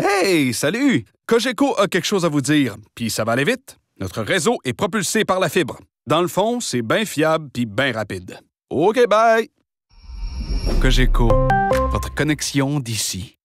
Hey, salut! Cogeco a quelque chose à vous dire, puis ça va aller vite. Notre réseau est propulsé par la fibre. Dans le fond, c'est bien fiable puis bien rapide. OK, bye! Cogeco, votre connexion d'ici.